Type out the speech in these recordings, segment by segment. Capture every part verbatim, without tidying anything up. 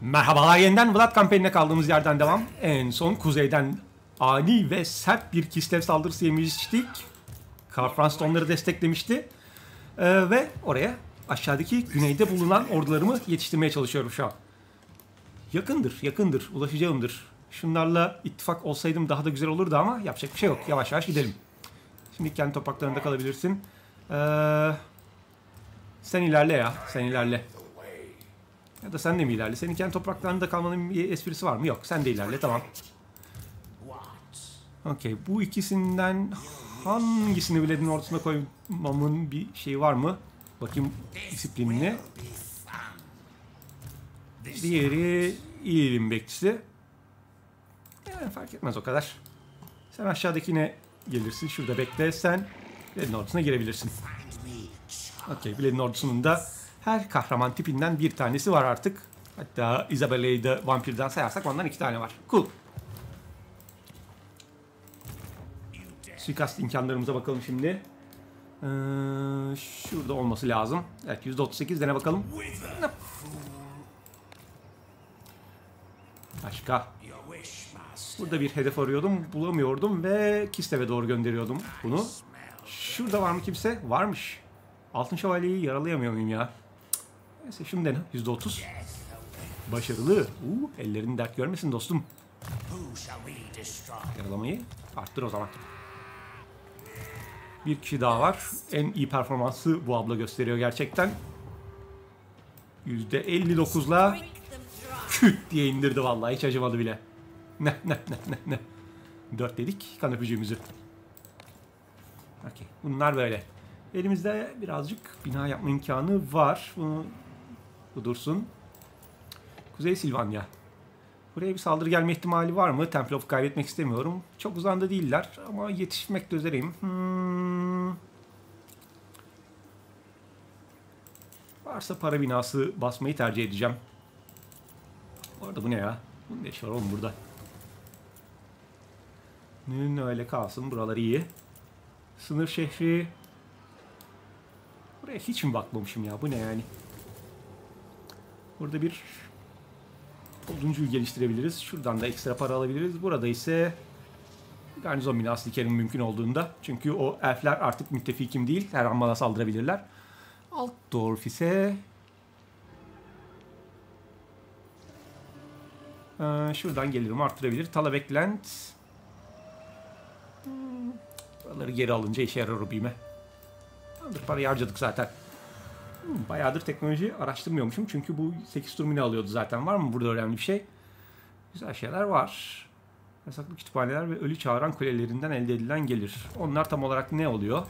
Merhabalar yeniden Vlad kampanyasına kaldığımız yerden devam. En son kuzeyden ani ve sert bir Kislev saldırısı yemiştik. Karl Franz onları desteklemişti. Ee, ve oraya aşağıdaki güneyde bulunan ordularımı yetiştirmeye çalışıyorum şu an. Yakındır, yakındır, ulaşacağımdır. Şunlarla ittifak olsaydım daha da güzel olurdu ama yapacak bir şey yok. Yavaş yavaş gidelim. Şimdi kendi topraklarında kalabilirsin. Ee, sen ilerle ya, sen ilerle. Ya da sen de mi ilerle? Senin kendi topraklarında kalmanın bir esprisi var mı? Yok, sen de ilerle, tamam. Okey, bu ikisinden hangisini Vlad'in ortasına koymamın bir şeyi var mı? Bakayım disiplinini. Diğeri iyiliğin bekçisi. Yani fark etmez o kadar. Sen aşağıdakine gelirsin, şurada bekle, sen Vlad'in ordusuna girebilirsin. Okey, Vlad'in ordusunun da her kahraman tipinden bir tanesi var artık. Hatta Isabella'yı da vampirden sayarsak ondan iki tane var. Cool. Suikast imkanlarımıza bakalım şimdi. Ee, şurada olması lazım. Evet, yüzde otuz sekiz dene bakalım. Başka. Burada bir hedef arıyordum, bulamıyordum ve Kislev'e doğru gönderiyordum bunu. Şurada var mı kimse? Varmış. Altın Şövalye'yi yaralayamıyor muyum ya? Neyse şunu dene. yüzde otuz. Başarılı. Uuu, ellerini dert görmesin dostum. Yaralamayı arttır o zaman. Bir kişi daha var. En iyi performansı bu abla gösteriyor gerçekten. yüzde elli dokuz'la küt diye indirdi vallahi. Hiç acımadı bile. Ne ne ne ne ne. dört dedik kan öpücüğümüzü. Okay. Bunlar böyle. Elimizde birazcık bina yapma imkanı var. Bunu bu dursun. Kuzey Silvanya. Buraya bir saldırı gelme ihtimali var mı? Templof'u kaybetmek istemiyorum. Çok uzanda değiller ama yetişmek de üzereyim. Hmm. Varsa para binası basmayı tercih edeceğim. Bu arada bu ne ya? Bu ne iş var oğlum burada? Nün öyle kalsın. Buralar iyi. Sınır şehri. Buraya hiç mi bakmamışım ya? Bu ne yani? Burada bir oduncuyu geliştirebiliriz. Şuradan da ekstra para alabiliriz. Burada ise garnizon binası dikerim mümkün olduğunda. Çünkü o elfler artık müttefikim değil. Her an bana saldırabilirler. Altdorf ise ee, şuradan gelirim arttırabilir. Talabecland. Hmm. Buraları geri alınca işe yarar o bime. Parayı harcadık zaten. Hmm, bayağıdır teknoloji araştırmıyormuşum. Çünkü bu sekiz turmini alıyordu zaten. Var mı burada önemli bir şey? Güzel şeyler var. Yasaklı kütüphaneler ve ölü çağıran kulelerinden elde edilen gelir. Onlar tam olarak ne oluyor?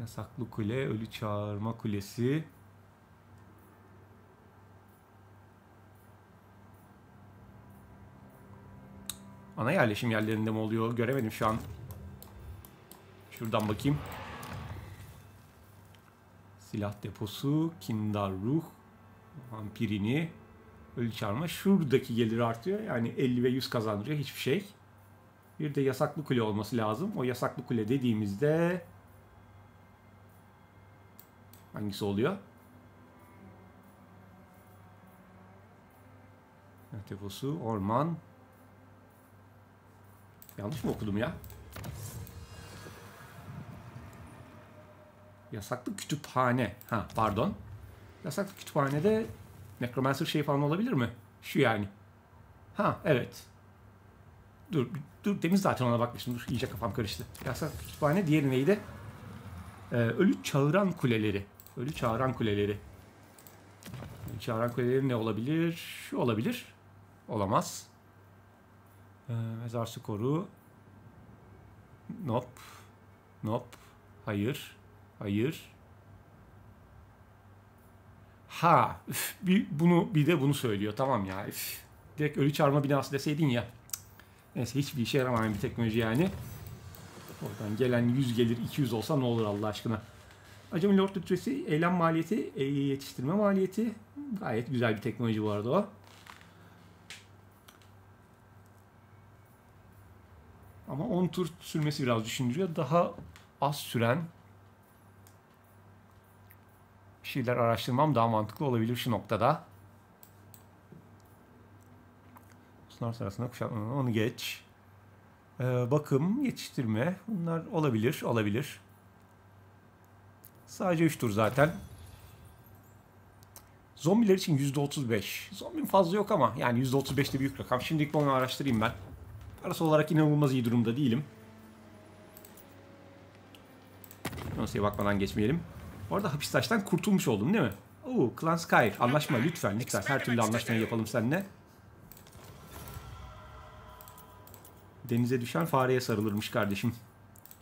Yasaklı kule, ölü çağırma kulesi. Ana yerleşim yerlerinde mi oluyor? Göremedim şu an. Şuradan bakayım. Silah deposu, kindar ruh, vampirini, ölü çağırma. Şuradaki gelir artıyor. Yani elli ve yüz kazandırıyor. Hiçbir şey. Bir de yasaklı kule olması lazım. O yasaklı kule dediğimizde hangisi oluyor? Silah deposu, orman. Yanlış mı okudum ya? Yasaklı kütüphane. Ha pardon. Yasaklı kütüphanede necromancer şey falan olabilir mi? Şu yani. Ha evet. Dur dur demin zaten ona bakmıştım. Dur iyice kafam karıştı. Yasaklı kütüphane diğeri neydi? Ee, ölü çağıran kuleleri. Ölü çağıran kuleleri. Ölü çağıran kuleleri ne olabilir? Şu olabilir. Olamaz. Ee, mezar skoru. Nop. Nop. Hayır. Hayır. Ha, üf, bir bunu bir de bunu söylüyor. Tamam ya. Üf. Direkt ölü çağırma binası deseydin ya. Neyse hiçbir işe yaramayan bir teknoloji yani. Oradan gelen yüz gelir iki yüz olsa ne olur Allah aşkına. Acemi Lord Lütfesi, eylem maliyeti, yetiştirme maliyeti. Gayet güzel bir teknoloji bu arada o. Ama on tur sürmesi biraz düşündürüyor. Daha az süren şeyler araştırmam daha mantıklı olabilir şu noktada. Sunar sırasında kuşatma, onu geç. Ee, bakım, yetiştirme, bunlar olabilir, olabilir. Sadece üç tur zaten. Zombiler için yüzde otuz beş. Zombim fazla yok ama yani yüzde otuz beş de büyük rakam. Şimdilik onu araştırayım ben. Parası olarak inanılmaz iyi durumda değilim. Dosyaya bakmadan geçmeyelim. Bu arada hapistaştan kurtulmuş oldum değil mi? Oo, Clan Skryre. Anlaşma lütfen. Lütfen her türlü anlaşmayı yapalım seninle. Denize düşen fareye sarılırmış kardeşim.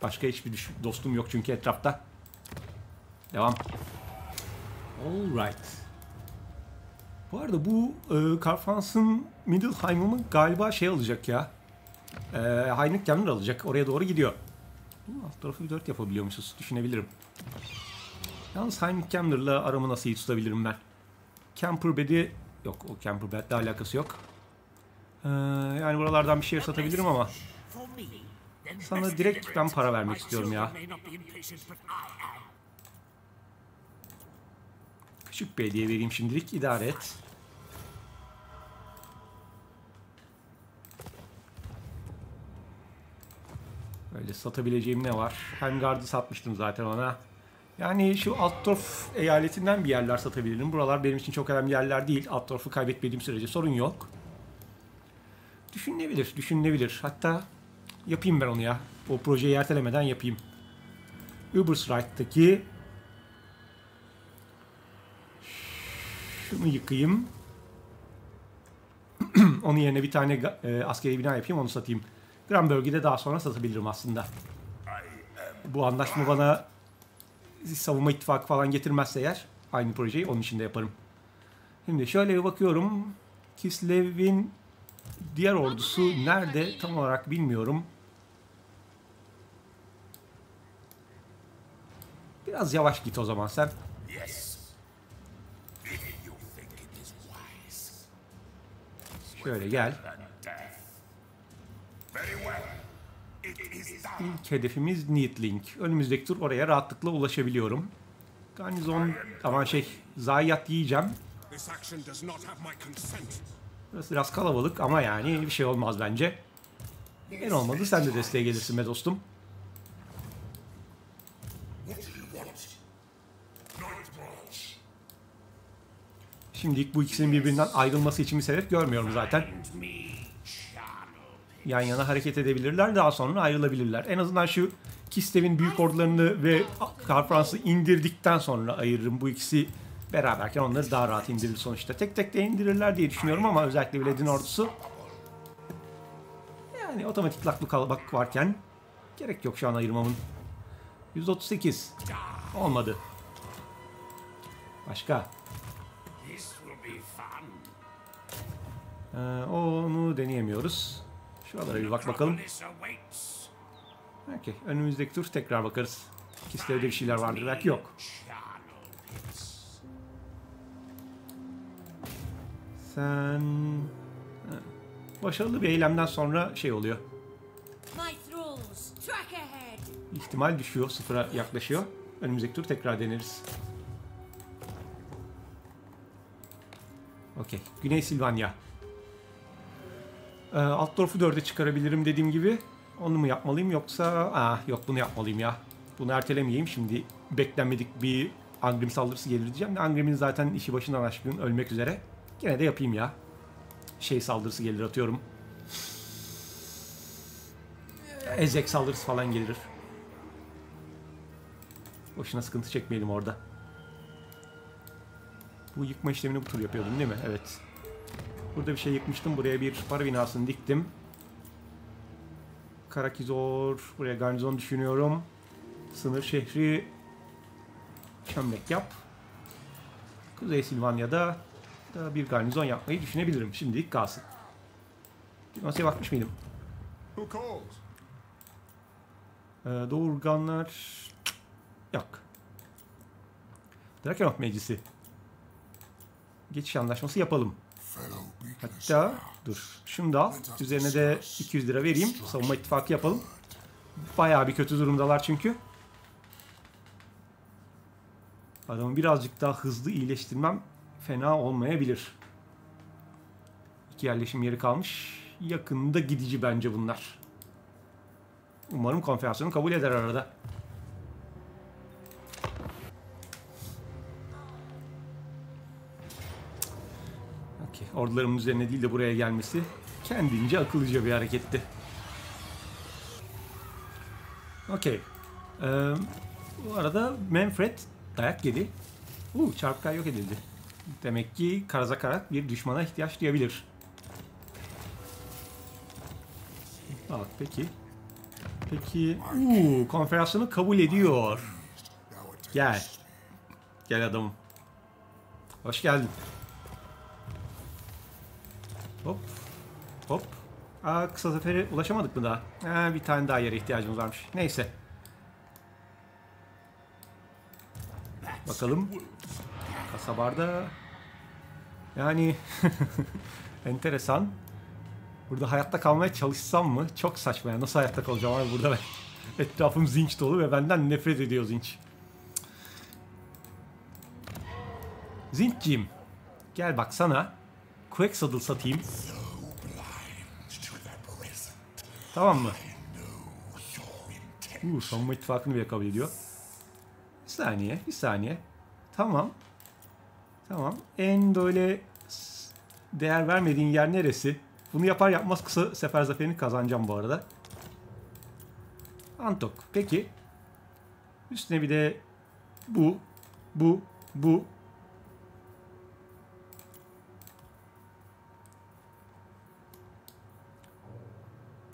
Başka hiçbir dostum yok çünkü etrafta. Devam. Alright. Bu arada bu e, Karl Franz'ın Middleheim'ı galiba şey alacak ya. E, Haynuk Yanır alacak. Oraya doğru gidiyor. Alt tarafı dört yapabiliyormuşuz. Düşünebilirim. Yalnız Haynuk Camler'la aramı nasıl iyi tutabilirim ben? Camperbed'i... Yok, o Camperbed'le alakası yok. Ee, yani buralardan bir şey satabilirim ama... Sana direkt ben para vermek istiyorum ya. Küçük bir hediye vereyim şimdilik. İdare et. Böyle satabileceğim ne var? Hengard'ı satmıştım zaten ona. Yani şu Altdorf eyaletinden bir yerler satabilirim. Buralar benim için çok önemli yerler değil. Altdorf'u kaybetmediğim sürece sorun yok. Düşünülebilir, düşünülebilir. Hatta yapayım ben onu ya. O projeyi ertelemeden yapayım. Ubersright'taki şunu yıkayım. Onun yerine bir tane e, askeri bina yapayım, onu satayım. Gran bölgede daha sonra satabilirim aslında. Bu anlaşma bana savunma ittifakı falan getirmezse eğer aynı projeyi onun için de yaparım. Şimdi şöyle bir bakıyorum. Kislev'in diğer ordusu nerede tam olarak bilmiyorum. Biraz yavaş git o zaman sen. Şöyle gel. İlk hedefimiz Needlink. Önümüzdeki tur oraya rahatlıkla ulaşabiliyorum. Garnizon, aman şey, zayiat yiyeceğim. Burası biraz kalabalık ama yani bir şey olmaz bence. En olmadı sen de desteğe gelirsin be dostum. Şimdilik bu ikisinin birbirinden ayrılması için bir sebep görmüyorum zaten. Yan yana hareket edebilirler, daha sonra ayrılabilirler. En azından şu Kislev'in büyük ordularını ve Karl Franz'ı indirdikten sonra ayırırım. Bu ikisi beraberken onları daha rahat indirir sonuçta. Tek tek de indirirler diye düşünüyorum ama özellikle Vlad'in ordusu. Yani otomatik laklı kalabak varken gerek yok şu an ayırmamın. yüz otuz sekiz. Olmadı. Başka. Ee, onu deneyemiyoruz. Şuralara bir bak bakalım. Okay. Önümüzdeki tur tekrar bakarız. Kislev'de bir şeyler vardır. Belki yok. Sen... Ha. Başarılı bir eylemden sonra şey oluyor. İhtimal düşüyor. Sıfıra yaklaşıyor. Önümüzdeki tur tekrar deneriz. Okey. Güney Silvanya. Altdorf'u dörde çıkarabilirim dediğim gibi. Onu mu yapmalıyım yoksa... Aa, yok bunu yapmalıyım ya. Bunu ertelemeyeyim şimdi. Beklenmedik bir Ungrim saldırısı gelir diyeceğim de Ungrim'in zaten işi başından aşkın ölmek üzere. Gene de yapayım ya. Şey saldırısı gelir atıyorum. Ezek saldırısı falan gelir. Boşuna sıkıntı çekmeyelim orada. Bu yıkma işlemini bu tur yapıyordum değil mi? Evet. Burada bir şey yıkmıştım. Buraya bir para binasını diktim. Karakizor. Buraya garnizon düşünüyorum. Sınır şehri çömlek yap. Kuzey Silvanya'da da bir garnizon yapmayı düşünebilirim. Şimdilik kalsın. Nasıl bakmış mıydım? Ee, doğurganlar yok. Drakenoff meclisi. Geçiş anlaşması yapalım. Hatta dur. Şunu da al. Üzerine de iki yüz lira vereyim. Savunma ittifakı yapalım. Bayağı bir kötü durumdalar çünkü. Adamı birazcık daha hızlı iyileştirmem fena olmayabilir. İki yerleşim yeri kalmış. Yakında gidici bence bunlar. Umarım konferansını kabul eder arada. Okay. Ordularımın üzerine değil de buraya gelmesi kendince akıllıca bir hareketti. Okey. Ee, bu arada Mannfred dayak yedi. Uuu çarpıkay yok edildi. Demek ki Karazakarak bir düşmana ihtiyaç duyabilir. Bak peki. Peki. Uuu konferansını kabul ediyor. Gel. Gel adamım. Hoş geldin. Hop. Hop. Aa, kısa sefere ulaşamadık mı daha? Ha, bir tane daha yere ihtiyacımız varmış. Neyse. Bakalım. Kasabarda. Yani enteresan. Burada hayatta kalmaya çalışsam mı? Çok saçma ya. Nasıl hayatta kalacağım abi burada ben? Etrafım zinç dolu ve benden nefret ediyor zinç. Zinçciğim. Gel bak sana. Quacksaddle satayım. Tamam mı? Uuu savunma ittifakını bile kabul ediyor. Bir saniye, bir saniye. Tamam. Tamam. En böyle değer vermediğin yer neresi? Bunu yapar yapmaz kısa sefer zaferini kazanacağım bu arada. Antok. Peki. Üstüne bir de bu, bu, bu.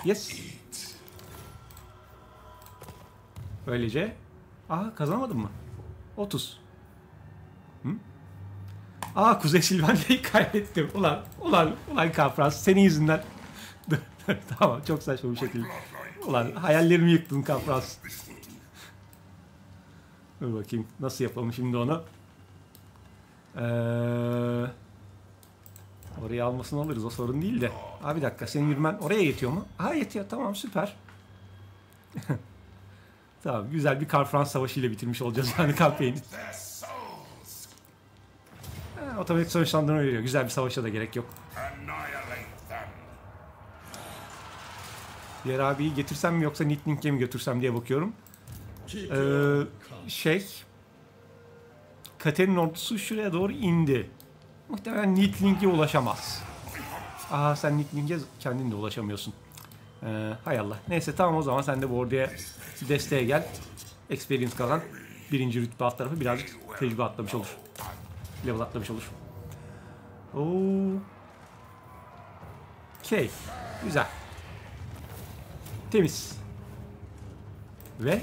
Yes. Böylece. Aha kazanamadın mı? otuz. Hı? Aa Kuzey Silvanya'yı kaybettim. Ulan, ulan, ulan Karl Franz senin yüzünden. Tamam çok saçma bir şekilde. Ulan hayallerimi yıktın Karl Franz. Dur bakayım nasıl yapalım şimdi onu. Ee, oraya almasını alırız o sorun değil de. Abi bir dakika senin yürümen oraya yetiyor mu? Ha yetiyor tamam süper. Tamam güzel bir Karl Franz savaşıyla bitirmiş olacağız yani kampanyayı. Otomatik sonuçlandırma veriyor. Güzel bir savaşa da gerek yok. Diğer abiyi getirsem mi yoksa Needlink'e mi götürsem diye bakıyorum. Ee, şey Kater'in ordusu şuraya doğru indi. Muhtemelen Needlink'e ulaşamaz. Aha sen Needlink'e kendin de ulaşamıyorsun. Ee, hay Allah. Neyse tamam o zaman sen de bu orduya desteğe gel. Experience kazan. Birinci rütbe alt tarafı birazcık tecrübe atlamış olur. Level atlamış olur. Ooo. Okey. Güzel. Temiz. Ve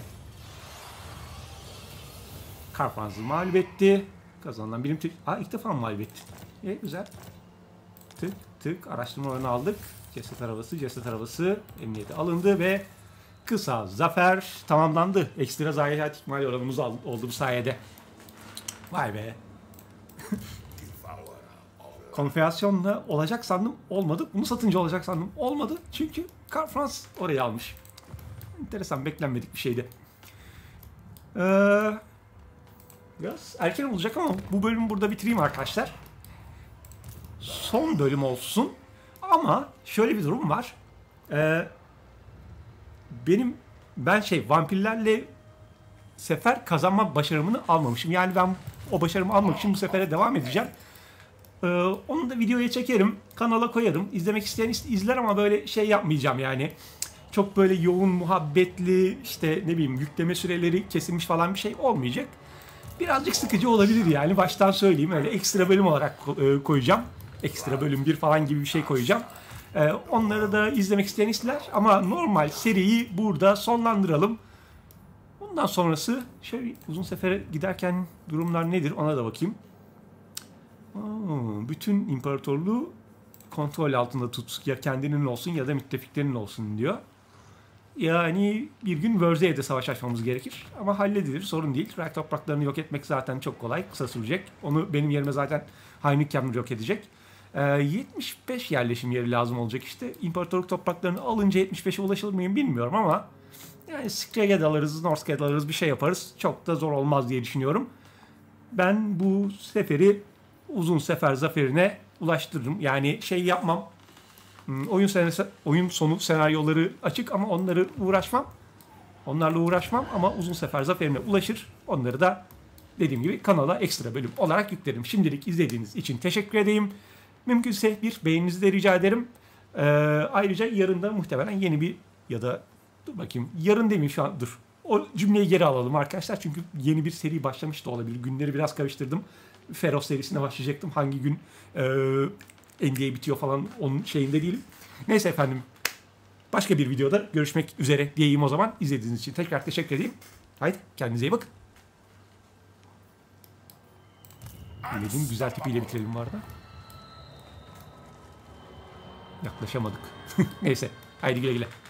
Karpanzı mağlup etti. Kazanılan birim tık. Aa ilk defa mı mağlup etti? E güzel. Tık tık. Araştırmalarını aldık. Ceset arabası, ceset arabası. Emniyete alındı ve kısa zafer tamamlandı. Ekstra zayiat ihmal oranımız oldu bu sayede. Vay be. Konferansiyonla olacak sandım. Olmadı. Bunu satınca olacak sandım. Olmadı. Çünkü Karl Franz orayı almış. Enteresan. Beklenmedik bir şeydi. Ee, biraz erken olacak ama bu bölümü burada bitireyim arkadaşlar. Son bölüm olsun. Ama şöyle bir durum var. Ee, benim ben şey vampirlerle sefer kazanma başarımını almamışım. Yani ben o başarımı almak için bu sefere devam edeceğim. Ee, onu da videoya çekerim. Kanala koyarım. İzlemek isteyen izler ama böyle şey yapmayacağım yani. Çok böyle yoğun muhabbetli işte ne bileyim yükleme süreleri kesilmiş falan bir şey olmayacak. Birazcık sıkıcı olabilir yani. Baştan söyleyeyim öyle ekstra bölüm olarak koyacağım. Ekstra bölüm bir falan gibi bir şey koyacağım. Ee, onları da izlemek isteyen izler ama normal seriyi burada sonlandıralım. Bundan sonrası şöyle uzun sefere giderken durumlar nedir ona da bakayım. Aa, bütün imparatorluğu kontrol altında tut. Ya kendinin olsun ya da müttefiklerinin olsun diyor. Yani bir gün Wörthe'ye de savaş açmamız gerekir. Ama halledilir sorun değil. Rak topraklarını yok etmek zaten çok kolay. Kısa sürecek. Onu benim yerime zaten Haynuk yok edecek. Ee, yetmiş beş yerleşim yeri lazım olacak işte. İmparatorluk topraklarını alınca yetmiş beşe ulaşılır mıyım bilmiyorum ama yani Skryre alırız, Northgate alırız, bir şey yaparız. Çok da zor olmaz diye düşünüyorum. ben bu seferi uzun sefer zaferine ulaştırırım. Yani şey yapmam. Oyun, sen- oyun sonu senaryoları açık ama onları uğraşmam. Onlarla uğraşmam ama uzun sefer zaferine ulaşır. Onları da dediğim gibi kanala ekstra bölüm olarak yüklerim. Şimdilik izlediğiniz için teşekkür edeyim. Mümkünse bir beğeninizi de rica ederim. Ee, ayrıca yarın da muhtemelen yeni bir ya da dur bakayım yarın demeyeyim şu an dur. O cümleyi geri alalım arkadaşlar. Çünkü yeni bir seri başlamış da olabilir. Günleri biraz karıştırdım. Ferro serisine başlayacaktım. Hangi gün e, N B A bitiyor falan onun şeyinde değilim. Neyse efendim. Başka bir videoda görüşmek üzere diyeyim o zaman. İzlediğiniz için tekrar teşekkür edeyim. Haydi kendinize iyi bakın. Bilediğim güzel tipiyle bitirelim bu arada. Yaklaşamadık. Neyse. Haydi güle güle.